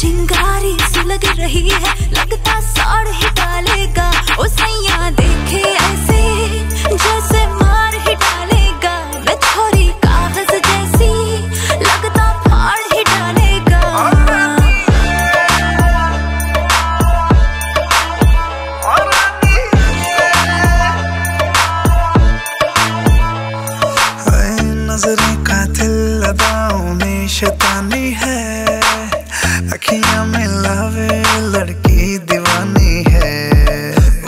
चिंगारी सुलग रही है, लगता साड़ ही डालेगा। ओ सैया देखे ऐसे जैसे मार ही डालेगा, मैं छोरी कागज जैसी लगता फाड़ ही डालेगा। नजरें कातिल अदाओं में शैतानी है, अखियां में लावे लड़की दीवानी है।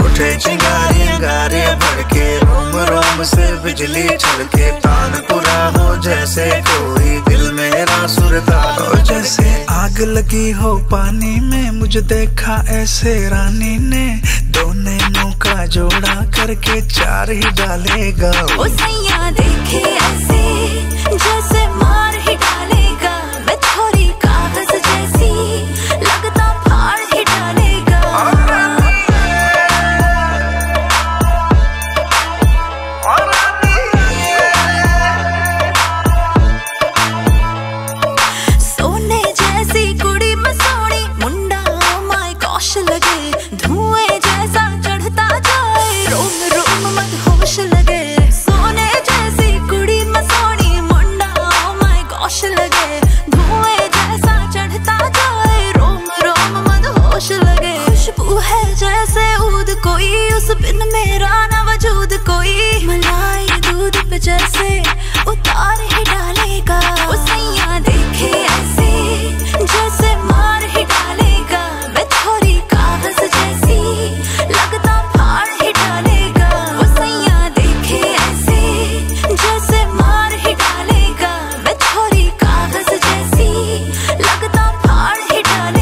उठे चिंगारी गारे भड़के, रोम रोम से बिजली छलके, तानपुरा हो जैसे कोई दिल मेरा सुरता हो। जैसे आग लगी हो पानी में, मुझे देखा ऐसे रानी ने, दो नैनों का जोड़ा करके चार ही डालेगा। ओ सैया देखे ऐसे जैसे मार ही डालेगा, मैं छोरी कागज जैसी लगता फाड़ ही डालेगा। सोने जैसी कुड़ी में सोनी मुंडा, ओ माय गॉश लगे धुएं जैसा चढ़ता जाए, रोम रोम मत होश लगे। सोने जैसी कुड़ी में सोनी मुंडा, ओ माय गॉश लगे धुएं जैसा चढ़ता जाए, रोम रोम मत होश लगे। खुशबू है जैसे ऊद कोई, उस बिन मेरा ना वजूद कोई, मलाई दूध पे जैसे उतार ही डालेगा। ओ सैया देखे ऐसे जैसे मार ही डालेगा, मैं छोरी कागज जैसी लगता फाड़ ही डालेगा। वो सैया देखे ऐसे जैसे मार ही डालेगा, मैं छोरी कागज जैसी लगता फाड़ ही डालेगा।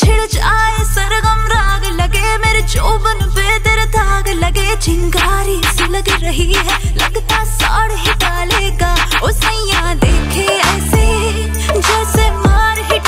छिड़ जाए सरगम राग लगे, मेरे चोबन पे तेरे दाग लगे। चिंगारी सुलग रही है, लगता साड़ ही डालेगा। ओ सैया देखे ऐसे जैसे मार ही